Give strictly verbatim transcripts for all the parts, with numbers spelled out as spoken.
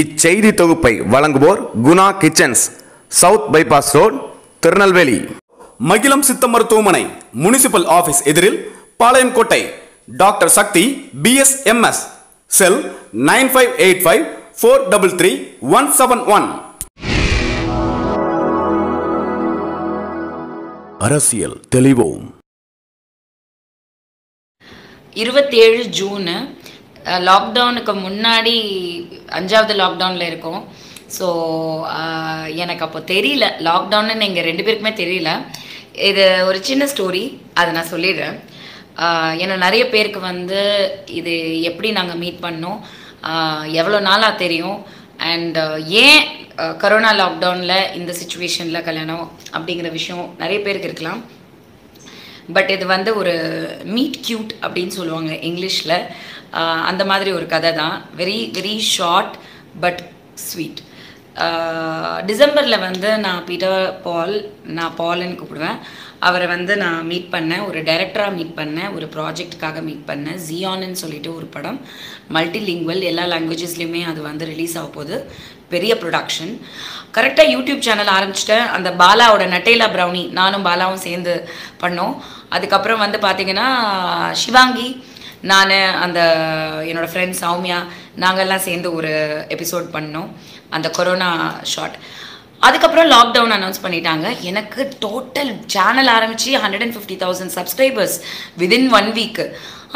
இச்செய்தி தொகுப்பை வழங்குவோர் Guna kitchens, south bypass road, Tirunelveli. Magilam சித்த மருத்துவமனை முனிசிபல் ஆபீஸ் எதிரில் Palayamkottai. Doctor Sakthi BSMS, cell nine five eight five four three three one seven one. அரசியல் தெளிவோம். இருபத்தி ஏழு ஜூன் லாக்டவுனுக்கு முன்னாடி அஞ்சாவது லாக்டவுனில் இருக்கோம். ஸோ எனக்கு அப்போ தெரியல லாக்டவுன்னு எங்கள் ரெண்டு பேருக்குமே தெரியல. இது ஒரு சின்ன ஸ்டோரி, அதை நான் சொல்லிடுறேன். ஏன்னா நிறைய பேருக்கு வந்து இது எப்படி நாங்கள் மீட் பண்ணோம், எவ்வளோ நாளாக தெரியும், அண்ட் ஏன் கரோனா லாக்டவுனில் இந்த சுச்சுவேஷனில் கல்யாணம் அப்படிங்கிற விஷயம் நிறைய பேருக்கு இருக்கலாம். பட் இது வந்து ஒரு மீட் கியூட் அப்படின்னு சொல்லுவாங்க இங்கிலீஷில், அந்த மாதிரி ஒரு கதை தான். Very very short but sweet. டிசம்பரில் வந்து நான் பீட்டர் பால், நான் பால்னு கூப்பிடுவேன், அவரை வந்து நான் மீட் பண்ணேன். ஒரு டைரக்டராக மீட் பண்ணேன், ஒரு ப்ராஜெக்டுக்காக மீட் பண்ணேன். ஜியான்னு சொல்லிட்டு ஒரு படம், மல்டிலிங்குவல், எல்லா லாங்குவேஜஸ்லேயுமே அது வந்து ரிலீஸ் ஆக போகுது, பெரிய ப்ரொடக்ஷன். கரெக்டாக யூடியூப் சேனல் ஆரம்பிச்சிட்டேன். அந்த பாலாவோட நட்டேலா ப்ரௌனி நானும் பாலாவும் சேர்ந்து பண்ணோம். அதுக்கப்புறம் வந்து பார்த்திங்கன்னா சிவாங்கி, நான், அந்த என்னோடய ஃப்ரெண்ட் சௌமியா, நாங்கள்லாம் சேர்ந்து ஒரு எபிசோட் பண்ணோம், அந்த கொரோனா ஷாட். அதுக்கப்புறம் லாக்டவுன் அனௌன்ஸ் பண்ணிட்டாங்க. எனக்கு டோட்டல் சேனல் ஆரம்பித்து hundred and fifty thousand subscribers within one week.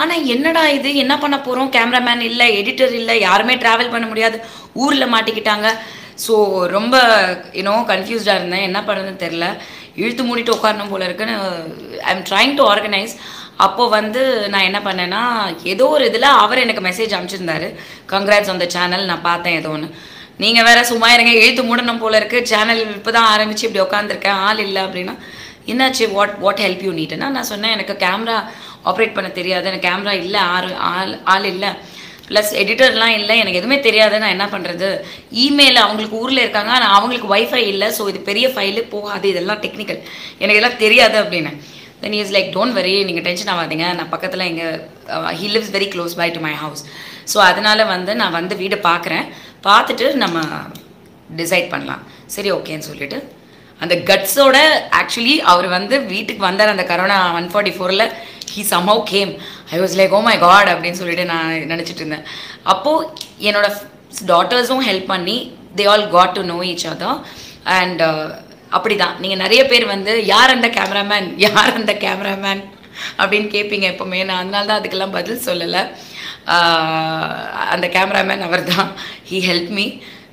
ஆனால் என்னடா இது, என்ன பண்ண போகிறோம், கேமராமேன் இல்லை, எடிட்டர் இல்லை, யாருமே ட்ராவல் பண்ண முடியாது, ஊரில் மாட்டிக்கிட்டாங்க. ஸோ ரொம்ப யூனோ கன்ஃபியூஸ்டாக இருந்தேன், என்ன பண்ணுறதுன்னு தெரில, இழுத்து மூடிட்டு உட்காரணும் போல இருக்குன்னு. I am trying to organise. அப்போது வந்து நான் என்ன பண்ணேன்னா, ஏதோ ஒரு இதில் அவர் எனக்கு மெசேஜ் அனுப்பிச்சிருந்தாரு, கங்க்ராட்ஸ் ஆன் த சேனல், நான் பார்த்தேன் ஏதோ ஒன்று. நீங்கள் வேறு சும்மா இருங்க, எழுத்து மூடணும் போல இருக்குது, சேனல் இப்போ தான் ஆரம்பித்து இப்படி உட்காந்துருக்கேன், ஆள் இல்லை அப்படின்னா என்னாச்சு, வாட் வாட் ஹெல்ப் யூ நீட்டுன்னா நான் சொன்னேன், எனக்கு கேமரா ஆப்ரேட் பண்ண தெரியாது, எனக்கு கேமரா இல்லை, ஆறு ஆள் ஆள் இல்லை, ப்ளஸ் எடிட்டர்லாம் இல்லை, எனக்கு எதுவுமே தெரியாது, நான் என்ன பண்ணுறது, இமெயில் அவங்களுக்கு ஊரில் இருக்காங்க, ஆனால் அவங்களுக்கு ஒய்ஃபை இல்லை, ஸோ இது பெரிய ஃபைலு போகாது, இதெல்லாம் டெக்னிக்கல், எனக்கு இதெல்லாம் தெரியாது அப்படின்னு. Then is like, don't worry, நீங்கள் டென்ஷன் ஆகாதீங்க, நான் பக்கத்தில் எங்கள் he lives very close by to my house, so அதனால் வந்து நான் வந்து வீடை பார்க்குறேன், பார்த்துட்டு நம்ம டிசைட் பண்ணலாம், சரி ஓகேன்னு சொல்லிட்டு. அந்த கட்ஸோட ஆக்சுவலி அவர் வந்து வீட்டுக்கு வந்தார் அந்த கரோனா ஒன் ஃபார்ட்டி ஃபோரில் he somehow came. I was like oh my God அப்படின்னு சொல்லிட்டு நான் நினச்சிட்டு இருந்தேன். அப்போது என்னோட டாட்டர்ஸும் ஹெல்ப் பண்ணி, they all got to know each other. And அப்படி தான் நீங்கள் நிறைய பேர் வந்து யார் அந்த கேமராமேன், யார் அந்த கேமராமேன் அப்படின்னு கேட்பீங்க எப்போவுமே. நான் அதனால தான் அதுக்கெல்லாம் பதில் சொல்லலை. அந்த கேமராமேன் அவர் தான், he help me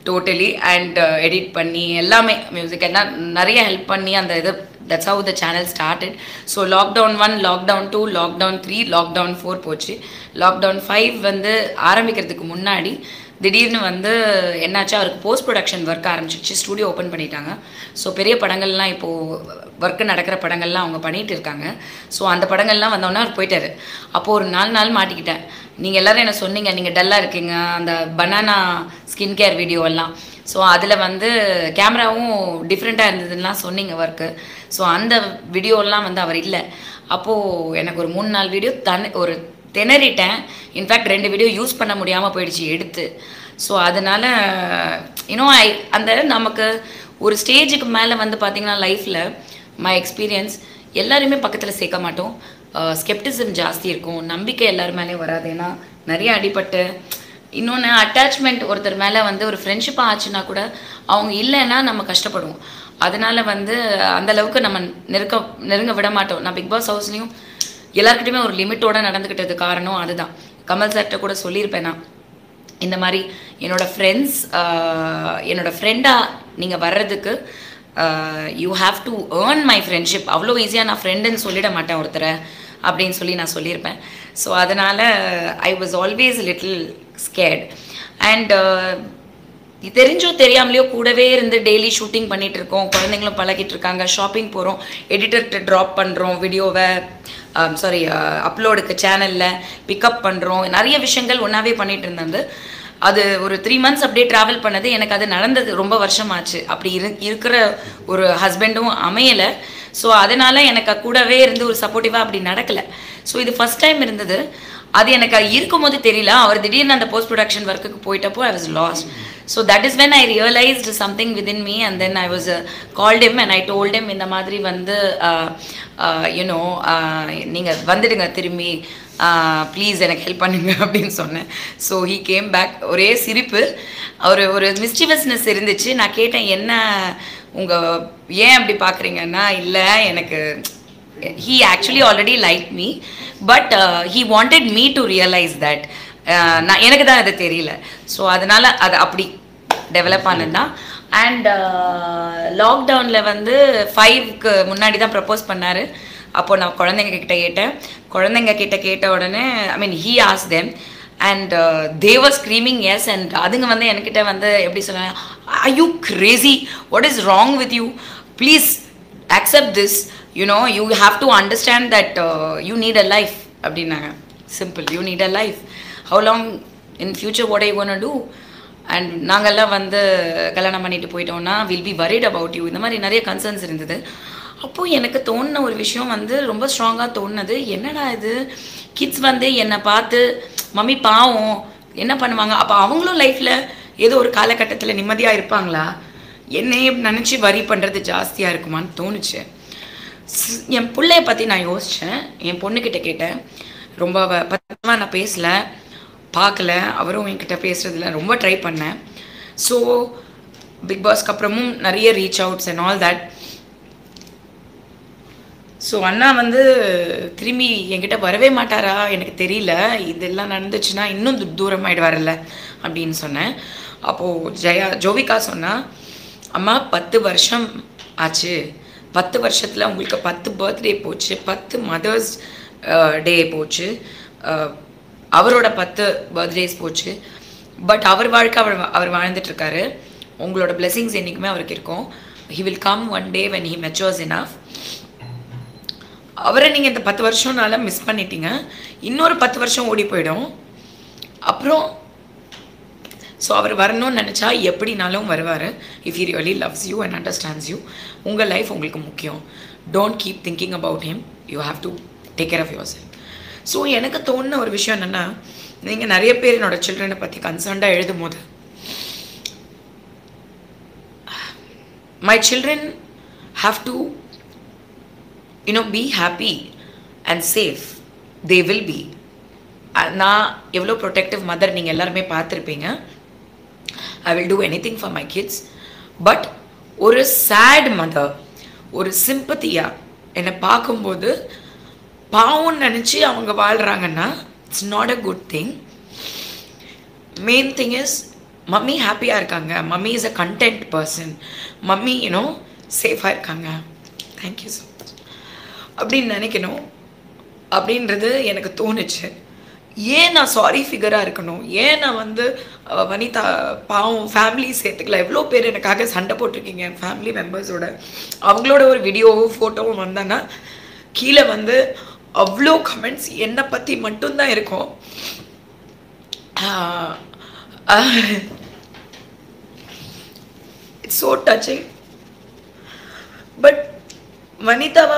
totally, and edit பண்ணி எல்லாமே, மியூசிக் எல்லாம் நிறைய ஹெல்ப் பண்ணி அந்த இது, that's how the channel started. So lockdown one, lockdown two, lockdown three, lockdown four போச்சு. லாக்டவுன் ஃபைவ் வந்து ஆரம்பிக்கிறதுக்கு முன்னாடி திடீர்னு வந்து என்னாச்சு, அவருக்கு போஸ்ட் ப்ரொடக்ஷன் ஒர்க் ஆரம்பிச்சிச்சு, ஸ்டூடியோ ஓப்பன் பண்ணிட்டாங்க. ஸோ பெரிய படங்கள்லாம் இப்போது ஒர்க்கு நடக்கிற படங்கள்லாம் அவங்க பண்ணிகிட்டு இருக்காங்க. ஸோ அந்த படங்கள்லாம் வந்தோடனே அவர் போயிட்டார். அப்போது ஒரு நாலு நாள் மாட்டிக்கிட்டேன். நீங்கள் எல்லோரும் என்ன சொன்னீங்க, நீங்கள் டல்லாக இருக்கீங்க, அந்த பனானா ஸ்கின் கேர் வீடியோவெல்லாம், ஸோ அதில் வந்து கேமராவும் டிஃப்ரெண்ட்டாக இருந்ததுன்னா சொன்னீங்க ஒர்க்கு. ஸோ அந்த வீடியோலாம் வந்து அவர் இல்லை. அப்போது எனக்கு ஒரு மூணு நாலு வீடியோ தன் ஒரு திணறிட்டேன். இன்ஃபேக்ட் ரெண்டு வீடியோ யூஸ் பண்ண முடியாமல் போயிடுச்சு எடுத்து. ஸோ அதனால் இன்னும் ஐ அந்த நமக்கு ஒரு ஸ்டேஜுக்கு மேலே வந்து பார்த்திங்கன்னா லைஃப்பில் மை எக்ஸ்பீரியன்ஸ், எல்லாருமே பக்கத்தில் சேர்க்க மாட்டோம், ஸ்கெப்டிசம் ஜாஸ்தி இருக்கும், நம்பிக்கை எல்லோரும் மேலேயும் வராது. ஏன்னா நிறைய அடிபட்டு இன்னொன்று அட்டாச்மெண்ட் ஒருத்தர் மேலே வந்து ஒரு ஃப்ரெண்ட்ஷிப்பாக ஆச்சுன்னா கூட அவங்க இல்லைன்னா நம்ம கஷ்டப்படுவோம். அதனால் வந்து அந்தளவுக்கு நம்ம நெருக்க நெருங்க விட மாட்டோம். நான் பிக் பாஸ் ஹவுஸ்லேயும் எல்லாருக்கிட்டையுமே ஒரு லிமிட்டோடு நடந்துக்கிட்டது காரணம் அதுதான். கமல் சார்கிட்ட கூட சொல்லியிருப்பேன் நான், இந்த மாதிரி என்னோடய ஃப்ரெண்ட்ஸ், என்னோடய ஃப்ரெண்டாக நீங்கள் வர்றதுக்கு you have to earn my friendship. அவ்வளோ ஈஸியாக நான் ஃப்ரெண்டுன்னு சொல்லிட மாட்டேன் ஒருத்தரை அப்படின்னு சொல்லி நான் சொல்லியிருப்பேன். ஸோ அதனால் I was always little scared. And தெரிஞ்சோ தெரியாமலையோ கூடவே இருந்து டெய்லி ஷூட்டிங் பண்ணிகிட்டு இருக்கோம், குழந்தைங்களும் பழகிட்டு இருக்காங்க, ஷாப்பிங் போகிறோம், எடிட்டர்கிட்ட ட்ராப் பண்ணுறோம் வீடியோவை, சாரி அப்லோடுக்கு சேனலில் பிக்கப் பண்ணுறோம், நிறைய விஷயங்கள் ஒன்றாவே பண்ணிகிட்டு இருந்தது. அது ஒரு த்ரீ மந்த்ஸ் அப்படியே ட்ராவல் பண்ணது. எனக்கு அது நடந்தது ரொம்ப வருஷமாச்சு. அப்படி இரு இருக்கிற ஒரு ஹஸ்பண்டும் அமையலை. ஸோ அதனால் எனக்கு கூடவே இருந்து ஒரு சப்போர்ட்டிவாக அப்படி நடக்கலை. ஸோ இது ஃபஸ்ட் டைம் இருந்தது. அது எனக்கு இருக்கும்போது தெரியல, அவர் திடீர்னு அந்த போஸ்ட் ப்ரொடக்ஷன் ஒர்க்குக்கு போயிட்டப்போ I was lost. So that is when I realized something within me, and then I was uh, called him and I told him in the madri vandu uh, uh, you know neenga vandidunga thirumbi please enak help pannunga appdin sonna. So he came back ore sirippu or or mischievousness irundichu. Na keten enna unga yen appdi paakreenga na illa enak. He actually already liked me, but uh, he wanted me to realize that நான் எனக்கு தான் அது தெரியல. So அதனால் அது அப்படி develop ஆனதுதான். And லாக்டவுனில் வந்து ஃபைவ்க்கு முன்னாடி தான் ப்ரப்போஸ் பண்ணார். அப்போது நான் குழந்தைங்க கிட்டே கேட்டேன். குழந்தைங்க கிட்டே கேட்ட உடனே ஐ மீன் ஹீ ஆஸ் them and they were screaming yes. And அதுங்க வந்து என்கிட்ட வந்து எப்படி சொன்னாங்க, I you crazy, what is wrong with you, please accept this, you know you have to understand that you need a life அப்படின்னாங்க. Simple, you need a life. How long in future what are you going to do? And naangala vand kalanam pannittu poitomna we'll be worried about you. indha mari nariya concerns irundhudu. Appo enakku thonna oru vishayam vand romba strong ah thonnadu, enna da idu kids vand enna paathu mummy paavum enna pannuvaanga, appo avangalo life la edho oru kaala kattathila nimmadiya irpaangala, enney nanichi worry pandrathu jaasthiya irukuma nu thonuche. En pullaiya pathi na yosichen, en ponnu kitta keten, romba pathama na pesala பார்க்கல, அவரும் என்கிட்ட பேசுறதுல ரொம்ப try பண்ணேன். So big பாஸ்க்கு அப்புறமும் நிறைய reach outs and all that. So அண்ணா வந்து திரும்பி என்கிட்ட வரவே மாட்டாரா எனக்கு தெரியல, இதெல்லாம் நடந்துச்சுன்னா இன்னும் தூரமாயிடுவார்ல அப்படின்னு சொன்னேன். அப்போது ஜெயா ஜோவிகா சொன்னால், அம்மா பத்து வருஷம் ஆச்சு, பத்து வருஷத்தில் உங்களுக்கு பத்து பர்த்டே போச்சு, பத்து மதர்ஸ் டே போச்சு, அவரோட பத்து பர்த்டேஸ் போச்சு, பட் அவர் வாழ்க்கை அவர் அவர் வாழ்ந்துட்டுருக்காரு. உங்களோட பிளெஸிங்ஸ் என்றைக்குமே அவருக்கு இருக்கும். He will come one day when he matures enough. அவரை நீங்கள் இந்த பத்து வருஷம்னால மிஸ் பண்ணிட்டீங்க, இன்னொரு பத்து வருஷம் ஓடி போயிடும். அப்புறம் ஸோ அவர் வரணும்னு நினச்சா எப்படினாலும் வருவார். If he really loves you and understands you. உங்கள் லைஃப் உங்களுக்கு முக்கியம். Don't keep thinking about him, you have to take care of your self. So எனக்கு தோணுன ஒரு விஷயம் என்னென்னா, நீங்கள் நிறைய பேர் என்னோட சில்ட்ரனை பற்றி கன்சர்ன்டாக எழுதும் போது, my children have to you know be happy and safe, they will be. நான் எவ்வளோ ப்ரொடெக்டிவ் மதர் நீங்கள் எல்லாருமே பார்த்துருப்பீங்க. I will do any thing for my kids. But ஒரு சேட் மதர் ஒரு சிம்பத்தியாக என்னை பார்க்கும்போது பாவம்னு நினச்சி அவங்க வாழ்கிறாங்கன்னா it's not a good thing. Main thing is mummy ஹாப்பியாக இருக்காங்க, mummy is a content person, mummy you know சேஃபாக இருக்காங்க, தேங்க்யூ ஸோ மச் அப்படின்னு நினைக்கணும் அப்படின்றது எனக்கு தோணுச்சு. ஏன் நான் சாரி ஃபிகராக இருக்கணும்? ஏன் நான் வந்து வனிதா பாவம் ஃபேமிலி சேர்த்துக்கல, எவ்வளோ பேர் எனக்காக சண்டை போட்டிருக்கீங்க என் ஃபேமிலி மெம்பர்ஸோட. அவங்களோட ஒரு வீடியோவோ ஃபோட்டோவோ வந்தேன்னா கீழே வந்து அவ்வளோ கமெண்ட்ஸ் என்னை பற்றி மட்டும்தான் இருக்கும். It's so touching. பட் வனிதாவை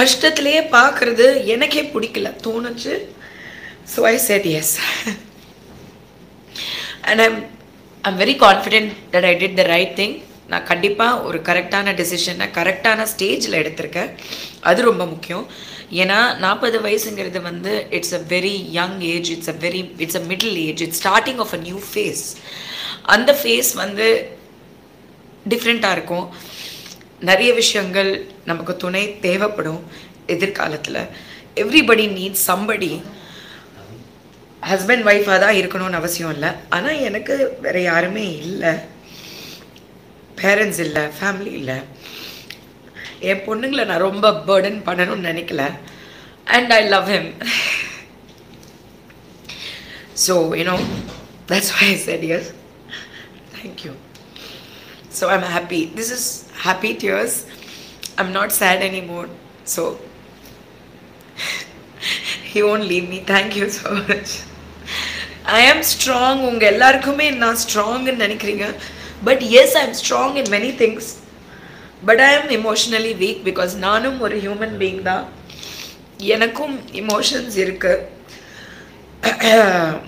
கஷ்டத்துலேயே பார்க்குறது எனக்கே பிடிக்கல, தோணுச்சு. So I said yes and I'm I'm very confident that I did the right thing. நான் கண்டிப்பாக ஒரு கரெக்டான டிசிஷனை கரெக்டான ஸ்டேஜில் எடுத்திருக்கேன், அது ரொம்ப முக்கியம். ஏன்னா நாற்பது வயசுங்கிறது வந்து it's a very young age, it's a very it's a middle age, it's starting of a new phase. அந்த ஃபேஸ் வந்து டிஃப்ரெண்ட்டாக இருக்கும். நிறைய விஷயங்கள் நமக்கு துணை தேவைப்படும் எதிர்காலத்தில். Everybody needs somebody. ஹஸ்பண்ட் ஒய்ஃபாக தான் இருக்கணும்னு அவசியம் இல்லை. ஆனால் எனக்கு வேறு யாருமே இல்லை, பேரண்ட்ஸ் இல்லை, ஃபேமிலி இல்லை. என் பொண்ணுங்களை நான் ரொம்ப பர்டன் பண்ணணும்னு நினைக்கல. And I love him. So you know that's why I said yes. Thank you. So I am happy. This is happy tears. I am not sad any more. So he won't leave me. Thank you so much. I am strong. உங்கள் எல்லாருக்குமே நான் ஸ்ட்ராங்னு நினைக்கிறீங்க. But yes, I am strong in many things, but I am emotionally weak because நானும் ஒரு human being தான், எனக்கும் emotions இருக்குது.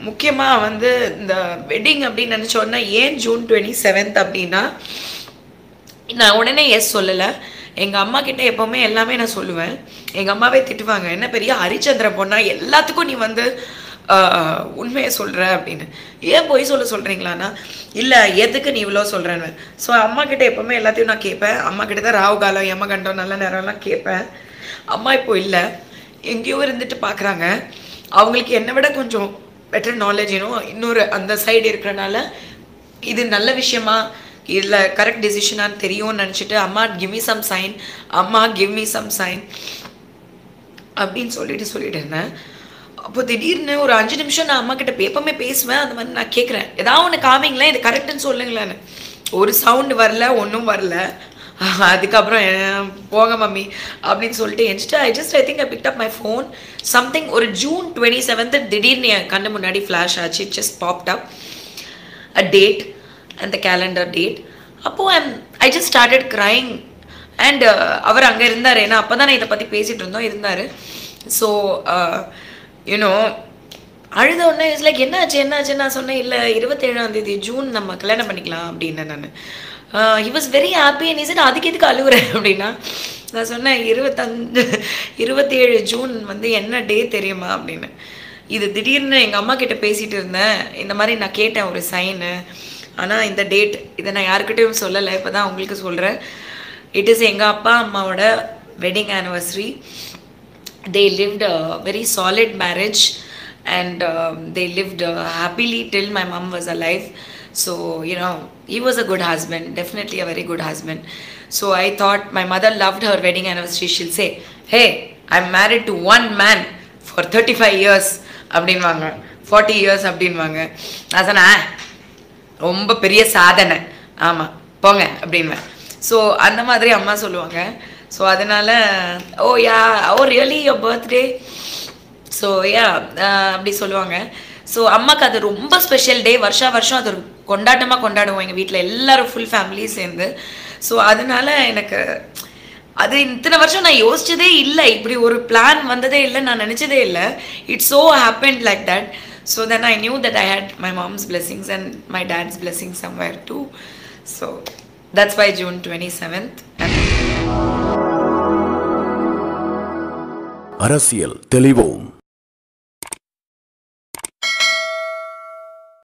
முக்கியமாக வந்து இந்த வெட்டிங் அப்படி நினைச்சோம்னா ஏன் ஜூன் இருபத்தி ஏழு அப்படினா நான் உடனே எஸ் சொல்லல. எங்க அம்மா கிட்ட எப்பவுமே எல்லாமே நான் சொல்லுவேன். எங்க அம்மாவே திட்டுவாங்க, என்ன பெரிய ஹரிச்சந்திர பொண்ணா எல்லாத்துக்கும் நீ வந்து உண்மையை சொல்கிற அப்படின்னு. ஏன் போய் சொல்ல சொல்கிறீங்களாண்ணா, இல்லை எதுக்கு நீ இவ்வளோ சொல்கிறேன்னு. ஸோ அம்மா கிட்டே எப்போவுமே எல்லாத்தையும் நான் கேட்பேன். அம்மா கிட்ட தான் ராகு காலம் எம கண்டம் நல்ல நேரம்லாம் கேட்பேன். அம்மா இப்போ இல்லை, எங்கேயோ இருந்துட்டு பார்க்குறாங்க. அவங்களுக்கு என்னை விட கொஞ்சம் பெட்டர் நாலேஜ் இன்னும் இன்னொரு அந்த சைடு இருக்கிறனால இது நல்ல விஷயமா இல்லை கரெக்ட் டிசிஷனான்னு தெரியும்னு நினச்சிட்டு அம்மா கிவ் மீ சம் சைன் அம்மா கிவ் மீ சம் சைன் அப்படின்னு சொல்லிட்டு சொல்லிட்டு இருந்தேன். அப்போ திடீர்னு ஒரு அஞ்சு நிமிஷம் நான் அம்மா கிட்ட எப்பவுமே பேசுவேன். அந்த மாதிரி நான் கேட்குறேன், ஏதாவது ஒன்று காமிங்களேன், இது கரெக்டுன்னு சொல்லுங்களேன்னு. ஒரு சவுண்டு வரல, ஒன்றும் வரல. அதுக்கப்புறம் போங்க மம்மி அப்படின்னு சொல்லிட்டு என்கிட்ட I just I think I picked up my phone. Something ஒரு ஜூன் டுவெண்ட்டி செவன்த்து திடீர்னு என் கண்ணு முன்னாடி ஃப்ளாஷ் ஆச்சு. Just popped up a date அந்த கேலண்டர் டேட். அப்போது I'm I just started crying. And அவர் அங்கே இருந்தார், ஏன்னா அப்போ தான் நான் இதை பற்றி பேசிகிட்டு இருந்தோம், இருந்தார். ஸோ யூனோ அழுத உடனே இட்ஸ் லைக் என்னாச்சு என்னாச்சு. நான் சொன்னேன், இல்லை இருபத்தேழாம் தேதி ஜூன் நம்ம கல்யாணம் பண்ணிக்கலாம் அப்படின்னு. நான் he was very happy and is அதுக்கு எதுக்கு அழுகுறேன் அப்படின்னா நான் சொன்னேன், இருபத்தஞ்சு இருபத்தேழு ஜூன் வந்து என்ன டே தெரியுமா அப்படின்னு. இது திடீர்னு எங்கள் அம்மா கிட்டே பேசிகிட்டு இருந்தேன். இந்த மாதிரி நான் கேட்டேன் ஒரு சைனு, ஆனால் இந்த டேட் இதை நான் யாருக்கிட்டையும் சொல்லலை, இப்போ தான் உங்களுக்கு சொல்கிறேன். இட் இஸ் எங்கள் அப்பா அம்மாவோட wedding anniversary. They lived a very solid marriage and uh, they lived uh, happily till my mom was alive. So, you know, he was a good husband, definitely a very good husband. So I thought my mother loved her wedding anniversary. She'll say, hey, I'm married to one man for thirty-five years. Abdinvanga, forty years abdinvanga. Na sonna, romba periya sadhana. Ama, ponga abdinva. So, andha madri amma solluvanga. So அதனால் oh ya oh really your birthday so ya அப்படி சொல்லுவாங்க. So அம்மாவுக்கு அது ரொம்ப special day. வருஷா வருஷம் அது ஒரு கொண்டாட்டமாக கொண்டாடுவோம் எங்கள் வீட்டில் எல்லோரும் ஃபுல் ஃபேமிலியும் சேர்ந்து. ஸோ அதனால எனக்கு அது இத்தனை வருஷம் நான் யோசிச்சதே இல்லை, இப்படி ஒரு பிளான் வந்ததே இல்லை, நான் நினச்சதே இல்லை. It's so happen like that. So then I knew that I had my mom's blessings and my dad's blessing somewhere too. So that's why June twenty seventh. அரசியல் தெளிவோம்.